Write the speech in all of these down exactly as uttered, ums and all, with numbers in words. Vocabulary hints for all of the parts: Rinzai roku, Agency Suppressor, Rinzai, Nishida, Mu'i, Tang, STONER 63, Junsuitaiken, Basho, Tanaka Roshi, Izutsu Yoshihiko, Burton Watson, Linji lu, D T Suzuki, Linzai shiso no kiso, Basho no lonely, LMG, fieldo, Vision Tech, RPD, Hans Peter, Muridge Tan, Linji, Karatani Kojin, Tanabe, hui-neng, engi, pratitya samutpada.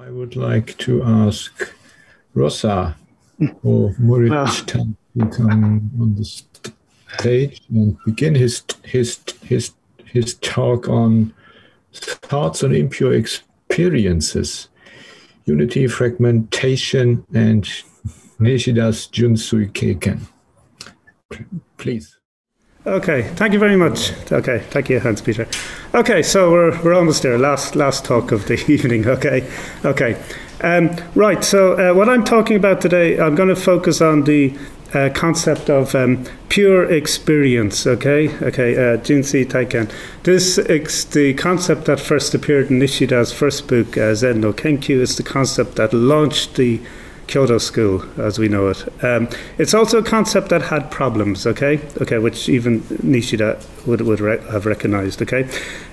I would like to ask Rosa or Muridge Tan to come on the stage and begin his his his his talk on thoughts on impure experiences, unity, fragmentation, and Nishida's Junsuitaiken. Please. Okay, thank you very much. Okay, thank you, Hans Peter. Okay, so we're we're almost there. Last last talk of the evening. Okay, okay, um, right. So uh, what I'm talking about today, I'm going to focus on the uh, concept of um, pure experience. Okay, okay, uh, Junsuitaiken. This is the concept that first appeared in Nishida's first book, uh, Zen no Kenkyu. It's the concept that launched the Kyoto school as we know it. Um, it's also a concept that had problems, okay, okay, which even Nishida would, would re have recognized, okay.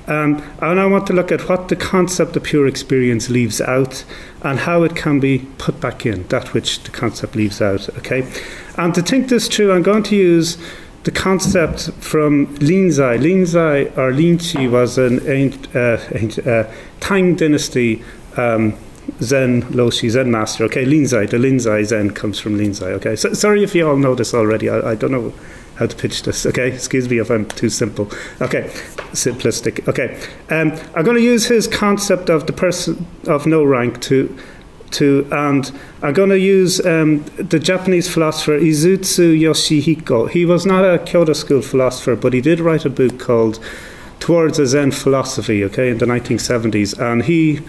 Um, and I want to look at what the concept of pure experience leaves out and how it can be put back in, that which the concept leaves out, okay. And to think this through, I'm going to use the concept from Linzai. Linzai, or Linji, was an ancient, uh, ancient uh, Tang dynasty um, Zen Loshi, Zen master, okay, Linzai, the Linzai Zen comes from Linzai, okay. So, sorry if you all know this already, I, I don't know how to pitch this, okay, excuse me if I'm too simple, okay, simplistic, okay. Um, I'm going to use his concept of the person of no rank to, to and I'm going to use um, the Japanese philosopher Izutsu Yoshihiko. He was not a Kyoto school philosopher, but he did write a book called Towards a Zen Philosophy, okay, in the nineteen seventies, and he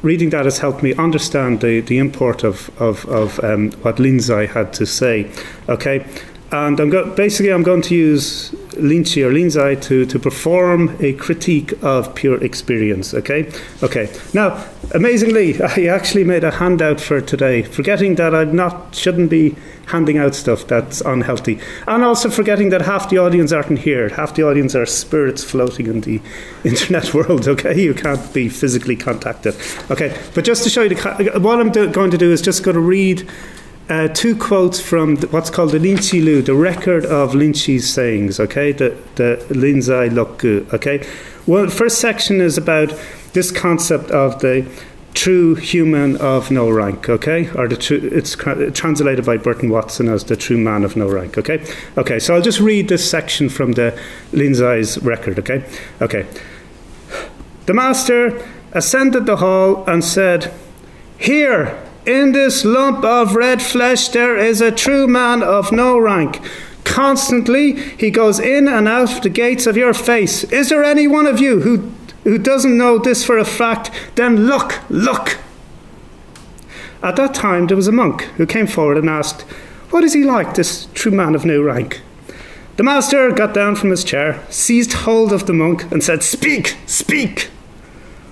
reading that has helped me understand the, the import of, of, of um, what Linzai had to say, okay? And I'm go basically I'm going to use Linji or Linzai to, to perform a critique of pure experience, okay? Okay, now, amazingly, I actually made a handout for today, forgetting that I'm not, shouldn't be handing out stuff that's unhealthy. And also forgetting that half the audience aren't here, half the audience are spirits floating in the internet world, okay? You can't be physically contacted, okay? But just to show you, the, what I'm do going to do is just going to read Uh, two quotes from the, what's called the Linji lu, the record of Linji's sayings, okay, the, the Rinzai roku, okay. Well, the first section is about this concept of the true human of no rank, okay, or the true, it's translated by Burton Watson as the true man of no rank, okay. Okay, so I'll just read this section from the Rinzai's record, okay. Okay. The master ascended the hall and said, "Here, in this lump of red flesh, there is a true man of no rank. Constantly, he goes in and out of the gates of your face. Is there any one of you who, who doesn't know this for a fact? Then look, look." At that time, there was a monk who came forward and asked, "What is he like, this true man of no rank?" The master got down from his chair, seized hold of the monk and said, "Speak, speak."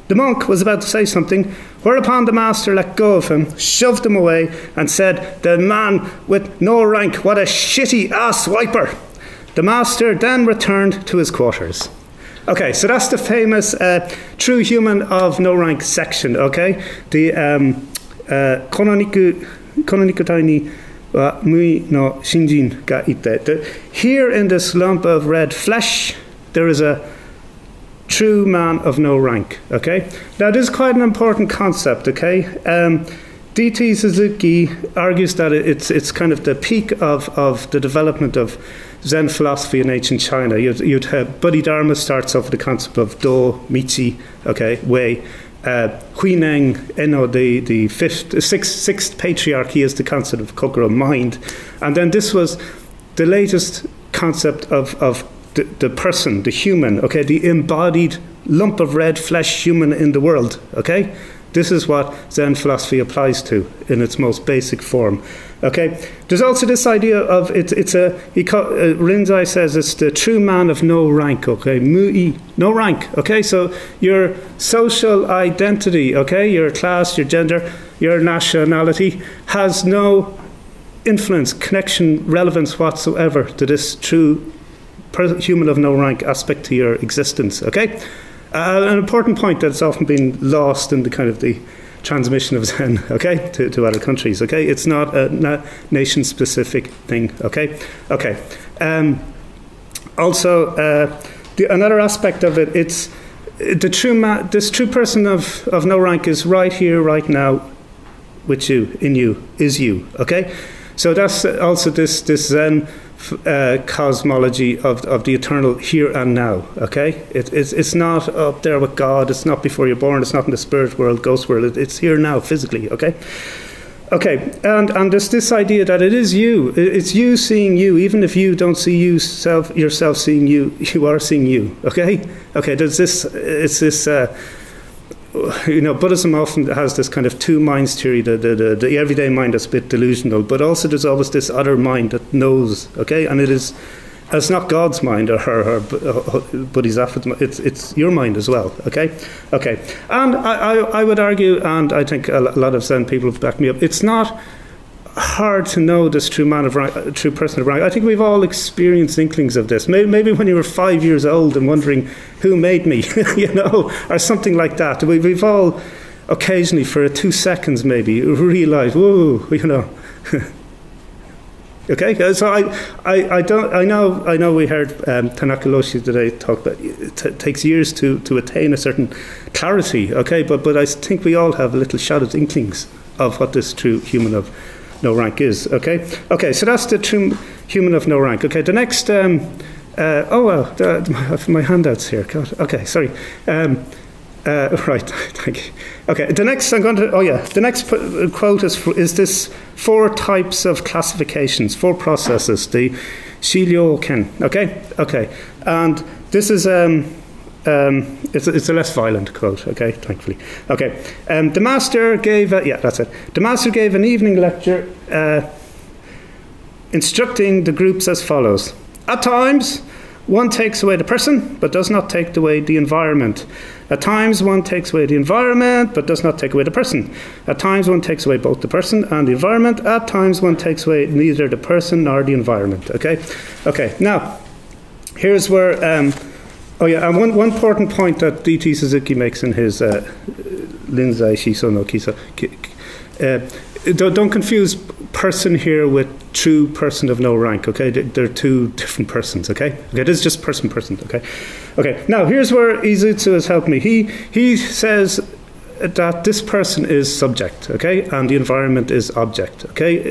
The monk was about to say something, whereupon the master let go of him, shoved him away, and said, "The man with no rank, what a shitty ass wiper." The master then returned to his quarters. Okay, so that's the famous uh, true human of no rank section, okay? The um, uh, kononiku, kononikutai ni wa Mu'i no shinjin ga ite. The, here in this lump of red flesh, there is a true man of no rank, okay? Now, this is quite an important concept, okay? Um, D T Suzuki argues that it's, it's kind of the peak of, of the development of Zen philosophy in ancient China. You'd, you'd have Bodhidharma starts off with the concept of do, Michi, okay, way. Uh, hui-neng, eno, the, the fifth, sixth, sixth patriarchy is the concept of kokoro, mind. And then this was the latest concept of, of The, the person, the human, okay, the embodied lump of red flesh human in the world, okay? This is what Zen philosophy applies to in its most basic form, okay? There's also this idea of, it, it's a, he call, uh, Rinzai says it's the true man of no rank, okay? Mu'i, no rank, okay? So your social identity, okay? Your class, your gender, your nationality has no influence, connection, relevance whatsoever to this true human of no rank aspect to your existence, okay? Uh, an important point that's often been lost in the kind of the transmission of Zen, okay, to, to other countries, okay? It's not a na nation-specific thing, okay? Okay. Um, also, uh, the, another aspect of it, it's the true ma this true person of, of no rank is right here, right now, with you, in you, is you, okay? So that's also this, this Zen uh, cosmology of, of the eternal here and now, okay? It, it's, it's not up there with God, it's not before you're born, it's not in the spirit world, ghost world, it, it's here now, physically, okay? Okay, and, and there's this idea that it is you, it's you seeing you, even if you don't see you self, yourself seeing you, you are seeing you, okay? Okay, there's this, it's this, uh, you know, Buddhism often has this kind of two minds theory, the, the, the, the everyday mind that's a bit delusional, but also there's always this other mind that knows, okay? And it is, it's not God's mind or her, her Bodhisattva's mind, it's, it's your mind as well, okay? Okay, and I, I, I would argue, and I think a lot of Zen people have backed me up, it's not hard to know this true man of rank, true person of rank. I think we've all experienced inklings of this. Maybe, maybe when you were five years old and wondering, who made me, you know, or something like that. We, we've all occasionally, for two seconds maybe, realised, whoa, you know. Okay, so I, I, I don't, I know, I know. We heard um, Tanaka Roshi today talk that it t takes years to to attain a certain clarity. Okay, but but I think we all have little shadows, inklings of what this true human of no rank is. Okay, okay. So that's the true human of no rank. Okay, the next. Um, uh, oh well, the, my, my handouts here. God. Okay, sorry. Um, Uh, right, thank you. Okay, the next I'm going to. Oh yeah, the next quote is is this four types of classifications, four processes, the Shiryoken. Okay, okay, and this is um um it's it's a less violent quote. Okay, thankfully. Okay, um, the master gave a, yeah that's it. The master gave an evening lecture, uh, instructing the groups as follows. At times, one takes away the person, but does not take away the environment. At times, one takes away the environment, but does not take away the person. At times, one takes away both the person and the environment. At times, one takes away neither the person nor the environment. Okay? Okay, now, here's where... Um, oh, yeah, and one, one important point that D T Suzuki makes in his uh, Linzai shiso no kiso... Uh, Don't, don't confuse person here with true person of no rank, okay? They're two different persons, okay? Okay, this is just person, person, okay? Okay, now here's where Izutsu has helped me. He, he says that this person is subject, okay? And the environment is object, okay?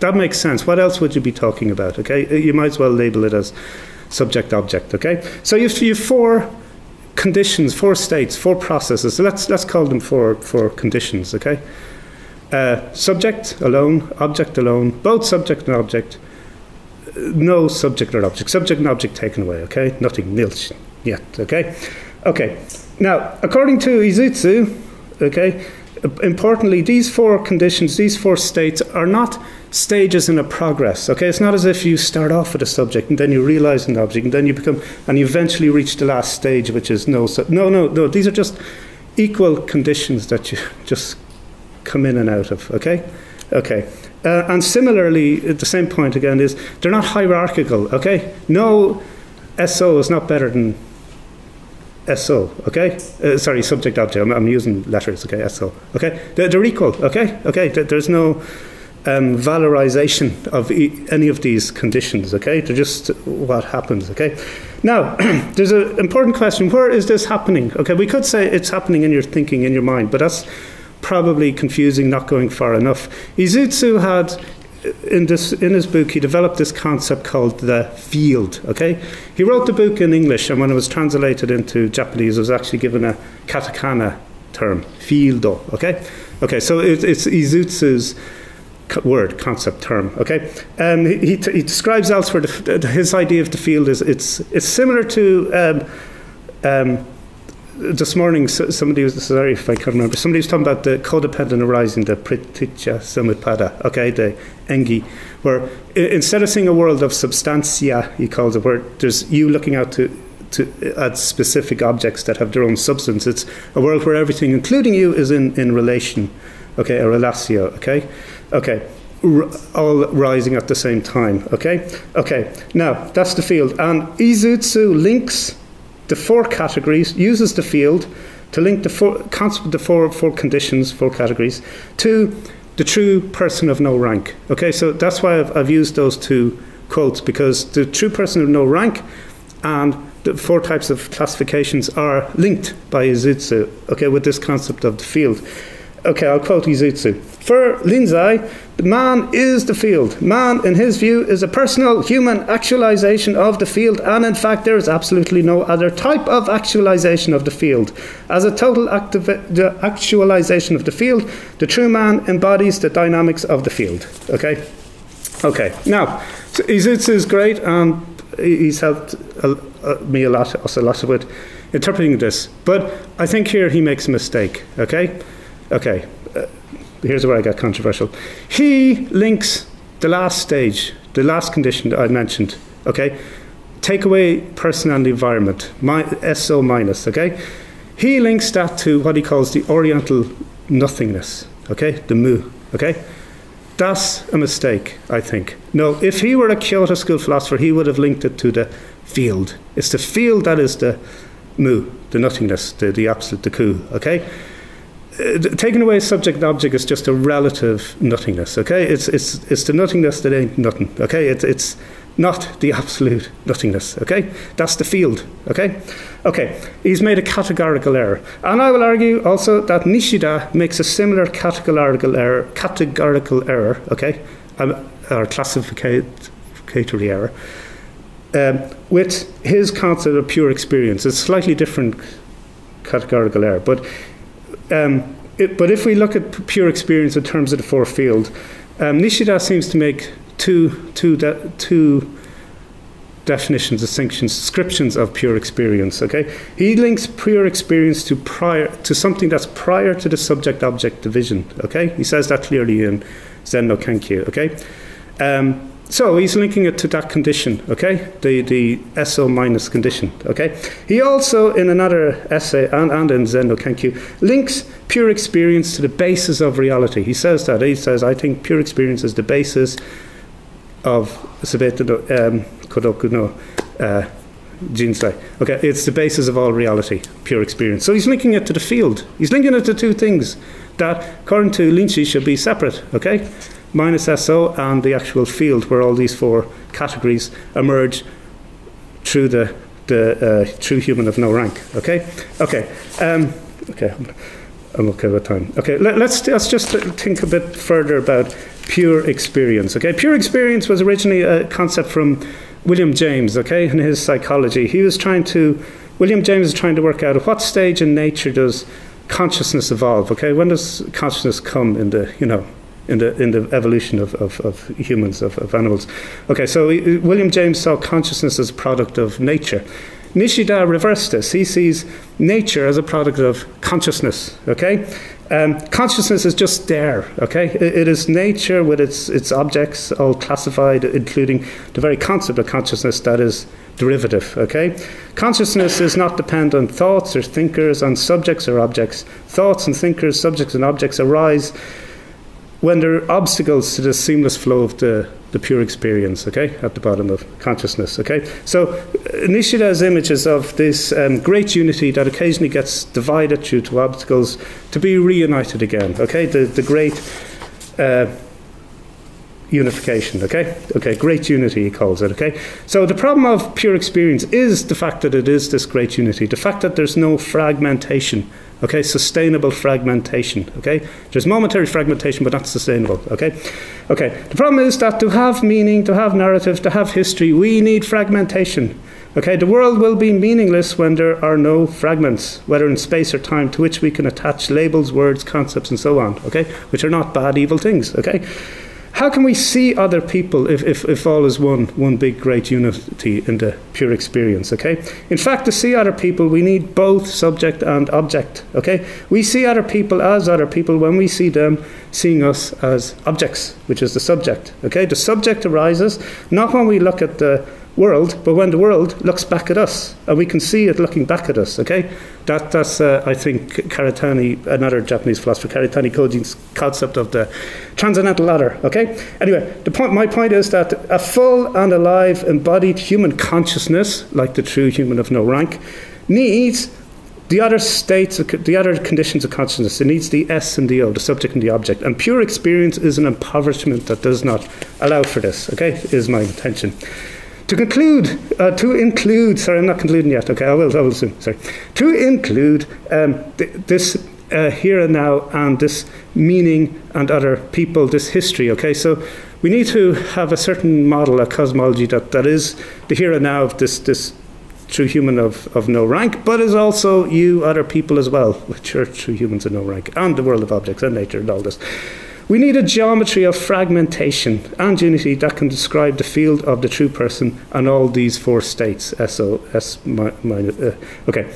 That makes sense. What else would you be talking about, okay? You might as well label it as subject-object, okay? So you have four conditions, four states, four processes. So let's, let's call them four, four conditions, okay? Uh, subject alone, object alone, both subject and object, no subject or object, subject and object taken away, okay? Nothing, nilch yet, okay? Okay, now, according to Izutsu, okay, importantly, these four conditions, these four states are not stages in a progress, okay? It's not as if you start off with a subject and then you realize an object and then you become, and you eventually reach the last stage, which is no, sub no, no, no, these are just equal conditions that you just come in and out of, okay? Okay. Uh, and similarly, at the same point again is, they're not hierarchical, okay? No S O is not better than S O, okay? Uh, sorry, subject object, I'm, I'm using letters, okay, S O, okay? They're, they're equal, okay? Okay, there's no um, valorization of e any of these conditions, okay? They're just what happens, okay? Now, there's an important question, where is this happening? Okay, we could say it's happening in your thinking, in your mind, but that's probably confusing, not going far enough. Izutsu had, in, this, in his book, he developed this concept called the field, okay? He wrote the book in English, and when it was translated into Japanese, it was actually given a katakana term, fieldo, okay? Okay, so it, it's Izutsu's word, concept, term, okay? Um, he, he, he describes elsewhere, the, the, his idea of the field is, it's, it's similar to... Um, um, This morning, somebody was, sorry if I can't remember, somebody was talking about the codependent arising, the pratitya samutpada, okay, the engi, where instead of seeing a world of substantia, he calls it, where there's you looking out to, to, at specific objects that have their own substance, it's a world where everything, including you, is in, in relation, okay, a relatio, okay, okay. R all rising at the same time, okay, okay. Now, that's the field, and Izutsu links the four categories, uses the field to link the four, concept of the four, four conditions, four categories, to the true person of no rank. Okay, so that's why I've, I've used those two quotes, because the true person of no rank and the four types of classifications are linked by Izutsu, okay, with this concept of the field. Okay, I'll quote Izutsu. For Linzai, the man is the field. Man, in his view, is a personal human actualization of the field, and in fact there is absolutely no other type of actualization of the field. As a total the actualization of the field, the true man embodies the dynamics of the field. Okay? Okay, now, so Izutsu is great, and um, he's helped a, a, me a lot, us a lot with interpreting this. But I think here he makes a mistake, okay? Okay, uh, here's where I got controversial. He links the last stage, the last condition that I mentioned, okay? Take away person and the environment, my, S O minus, okay? He links that to what he calls the oriental nothingness, okay? The Mu, okay? That's a mistake, I think. No, if he were a Kyoto school philosopher, he would have linked it to the field. It's the field that is the Mu, the nothingness, the, the absolute, the Ku, okay? Uh, taking away subject and object is just a relative nothingness, okay? It's, it's, it's the nothingness that ain't nothing, okay? It, it's not the absolute nothingness, okay? That's the field, okay? Okay, he's made a categorical error. And I will argue also that Nishida makes a similar categorical error, categorical error, okay? Um, or classificatory error, um, with his concept of pure experience. It's slightly different categorical error, but Um, it, but if we look at pure experience in terms of the four field, um, Nishida seems to make two, two, de two definitions, distinctions, descriptions of pure experience. Okay, he links pure experience to prior to something that's prior to the subject-object division. Okay, he says that clearly in Zen no Kenkyu. Okay, um, so he's linking it to that condition. Okay, the the S O minus condition. Okay, he also in another essay and, and in Zen no Kenkyu links pure experience to the basis of reality. He says that he says I think pure experience is the basis of Sabete no um, Kodoku no uh, Jinsei. Okay, it's the basis of all reality, pure experience. So he's linking it to the field. He's linking it to two things that, according to Linji, should be separate. Okay. Minus S O and the actual field where all these four categories emerge through the, the uh, true human of no rank, okay? Okay, um, okay, I'm okay with time. Okay, let, let's, let's just think a bit further about pure experience, okay? Pure experience was originally a concept from William James, okay, in his psychology. He was trying to, William James was trying to work out at what stage in nature does consciousness evolve, okay? When does consciousness come in the, you know, in the in the evolution of, of, of humans, of, of animals. Okay, so he, William James saw consciousness as a product of nature. Nishida reversed this. He sees nature as a product of consciousness, okay? Um, consciousness is just there, okay? It, it is nature with its, its objects all classified, including the very concept of consciousness that is derivative, okay? Consciousness is not dependent on thoughts or thinkers, on subjects or objects. Thoughts and thinkers, subjects and objects arise when there are obstacles to the seamless flow of the, the pure experience, okay, at the bottom of consciousness, okay? So Nishida's images of this um, great unity that occasionally gets divided due to obstacles to be reunited again, okay? The, the great uh, unification, okay? Okay, great unity, he calls it, okay? So the problem of pure experience is the fact that it is this great unity, the fact that there's no fragmentation, okay, sustainable fragmentation, okay? There's momentary fragmentation, but not sustainable, okay? Okay, the problem is that to have meaning, to have narrative, to have history, we need fragmentation, okay? The world will be meaningless when there are no fragments, whether in space or time, to which we can attach labels, words, concepts, and so on, okay? Which are not bad, evil things, okay? How can we see other people if, if, if all is one, one big great unity in the pure experience, okay? In fact, to see other people, we need both subject and object, okay? We see other people as other people when we see them seeing us as objects, which is the subject, okay? The subject arises not when we look at the world, but when the world looks back at us, and we can see it looking back at us, okay? That, that's, uh, I think, Karatani, another Japanese philosopher, Karatani Kojin's concept of the transcendental ladder, okay? Anyway, the point, my point is that a full and alive embodied human consciousness, like the true human of no rank, needs the other states, the other conditions of consciousness. It needs the S and the O, the subject and the object. And pure experience is an impoverishment that does not allow for this, okay? Is my intention. To conclude, uh, to include, sorry, I'm not concluding yet, okay, I will, I will soon, sorry. To include um, th this uh, here and now and this meaning and other people, this history, okay, so we need to have a certain model, a cosmology that, that is the here and now of this, this true human of, of no rank, but is also you, other people as well, which are true humans of no rank, and the world of objects and nature and all this. We need a geometry of fragmentation and unity that can describe the field of the true person and all these four states. So, S minus, uh, okay,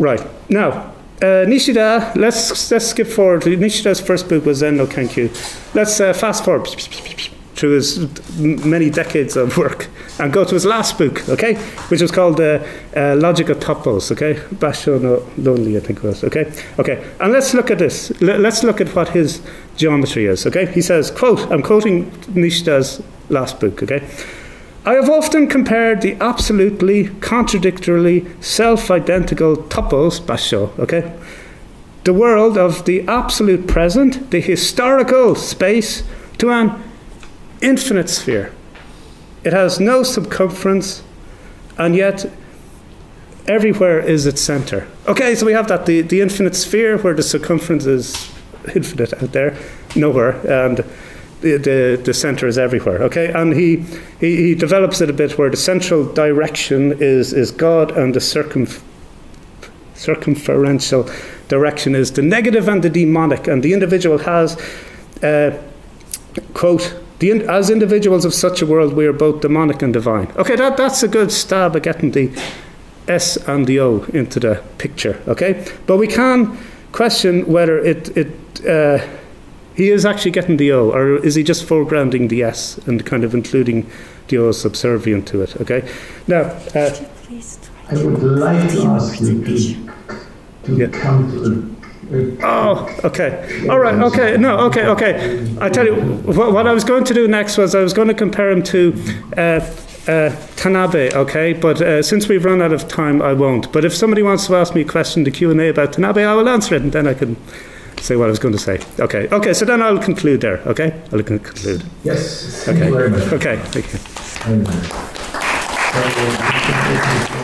right now, uh, Nishida. Let's let's skip forward. Nishida's first book was Zen no Kenkyu. Let's uh, fast forward through his many decades of work and go to his last book, okay, which was called uh, uh, Logic of Topos, okay, Basho no Lonely, I think it was, okay, okay, and let's look at this, L let's look at what his geometry is, okay, he says, quote, I'm quoting Nishida's last book, okay, I have often compared the absolutely, contradictorily, self-identical topos, Basho, okay, the world of the absolute present, the historical space, to an infinite sphere. It has no circumference, and yet everywhere is its center. Okay, so we have that, the, the infinite sphere where the circumference is infinite out there, nowhere, and the, the, the center is everywhere, okay? And he, he, he develops it a bit where the central direction is, is God, and the circumf circumferential direction is the negative and the demonic, and the individual has, uh, quote, The in, as individuals of such a world, we are both demonic and divine. Okay, that, that's a good stab at getting the S and the O into the picture, okay? But we can question whether it, it uh, he is actually getting the O, or is he just foregrounding the S and kind of including the O subservient to it, okay? Now, uh, could you please try I would like to ask you to, to yeah. come to the Oh, okay. All right, okay. No, okay, okay. I tell you, wh what I was going to do next was I was going to compare him to uh, uh, Tanabe, okay? But uh, since we've run out of time, I won't. But if somebody wants to ask me a question, the Q and A about Tanabe, I will answer it, and then I can say what I was going to say. Okay, okay, so then I'll conclude there, okay? I'll conclude. Yes, thank okay. you very much. Okay, thank you. Thank you.